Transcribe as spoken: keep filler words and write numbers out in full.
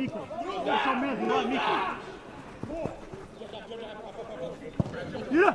Mico. Deixa o medo lá, Mico. Tira!